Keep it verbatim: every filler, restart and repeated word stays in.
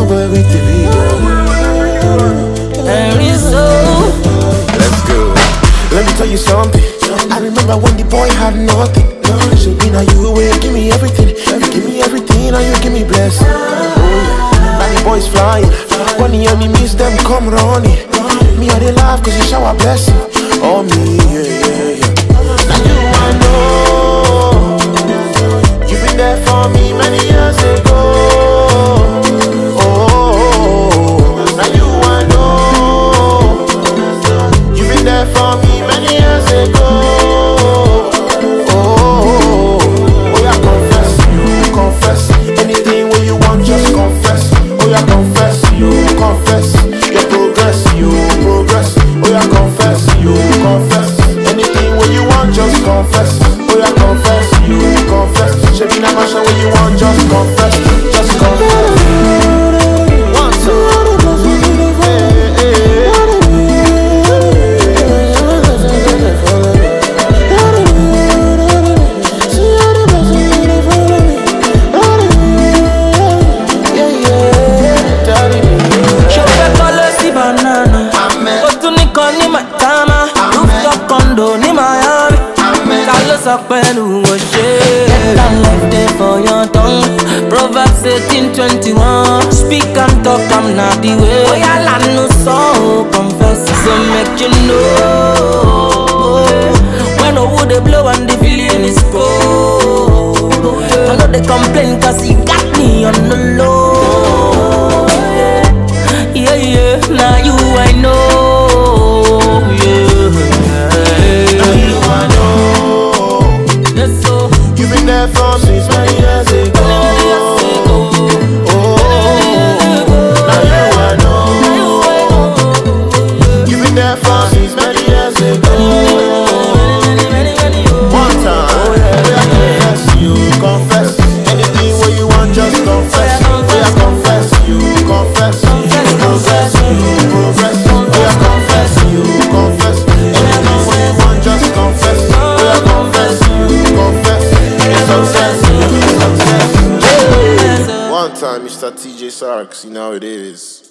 over with the leader. There is no. Let's go. Let me tell you something. I remember when the boy had nothing. So now you will give me everything. You give me everything, now you give me blessing. Oh yeah. Now the boys flying. When the enemy miss them, come running. Me are they laugh cause you shower blessing on me. Yeah, yeah, yeah. For me many years ago, oh, oh, oh. Now you I know, you've been there for me many years ago, oh, oh, oh. Oh yeah, confess, you confess, anything when you want just confess. Oh yeah, confess, you confess, your progress, you progress. Oh yeah, confess, you confess, anything when you want just confess. Oh yeah, confess, you confess. Shaking that much when you want, just confess, just confess. One, two, hey, hey, hey. Show me color si banana. Otu ni koni matama. Rooftop condo ni Miami. Kalo sapelu ngoshe. Life there for your tongue. Proverbs eighteen twenty-one. Speak and talk, I'm not the way. Oh yeah, I know so confess. So make you know when the wood they blow and the feeling is cold. I know they complain cause you got me on the low. Yeah, yeah, now you I know. Yeah, now you I know. That's so. You've been there for me many years ago. Oh, oh, oh. Now you I know. You've been there for me many years ago. One time, oh yeah. Confess, you confess. Anything what you want, just confess. Oh yeah, confess, you confess. You confess, you confess. Oh yeah, confess, you confess. Anything what you want, just confess. Oh yeah, confess, you confess. One time, Mister Tjsarx, you know it is.